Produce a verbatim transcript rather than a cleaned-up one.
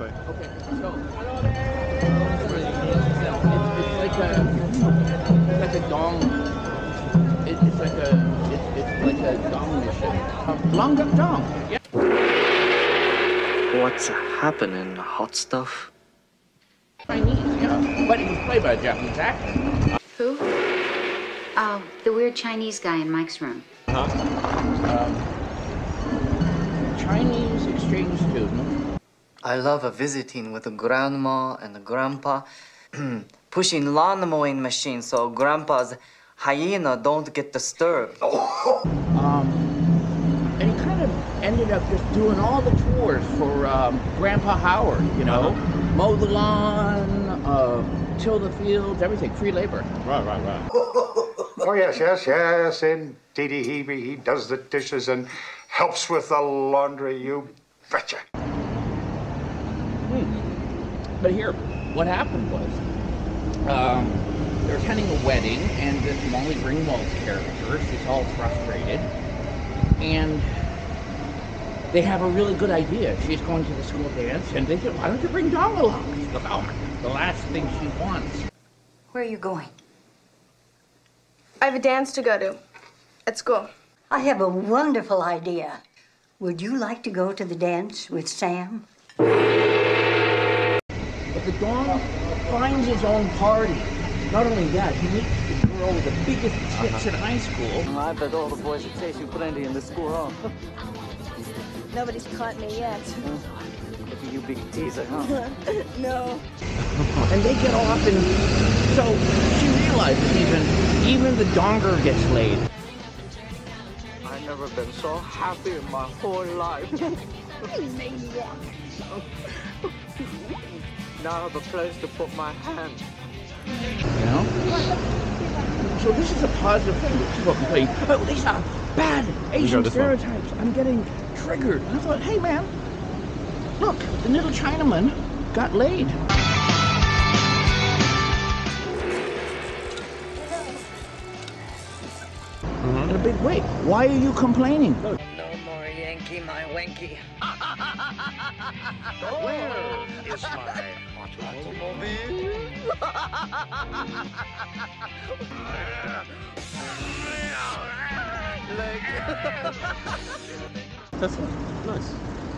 way. Okay, let's go. It's like a, it's like a dong. It, it's like a, it, it's like a dong machine. Long up dong. What's happening, hot stuff? Chinese, yeah, but it was played by a Japanese actor. Who? Oh, the weird Chinese guy in Mike's room. Huh? Um, Chinese exchange student. I love a visiting with a grandma and a grandpa, pushing lawn mowing machine so grandpa's hyena don't get disturbed. Oh. Um, and he kind of ended up just doing all the chores for um, Grandpa Howard, you know, uh-huh. mow the lawn, uh, till the fields, everything, free labor. Right, right, right. Oh, yes, yes, yes, indeedy, he, he does the dishes and helps with the laundry, you betcha. Hmm. But here, what happened was, um, they're attending a wedding, and this Molly Ringwald character, she's all frustrated, and they have a really good idea. She's going to the school dance, and they said, why don't you bring Dong along? She goes, oh, the last thing she wants. Where are you going? I have a dance to go to at school. I have a wonderful idea. Would you like to go to the dance with Sam? But the Dong finds his own party. Not only that, he meets the girl with the biggest tits in high school. I bet all the boys at Station Plenty in the school are. Nobody's caught me yet. Look at you, big teaser, huh? No. And they get off, and so she realizes even even the donger gets laid. I've never been so happy in my whole life. Now I have a place to put my hand. You know? So this is a positive thing that people complain. Oh, these are bad Asian stereotypes. One. I'm getting triggered. And I thought, hey man, look, the little Chinaman got laid. Mm-hmm. In a big way. Why are you complaining? No more Yankee, my Wanky. Where is my automobile? That's nice.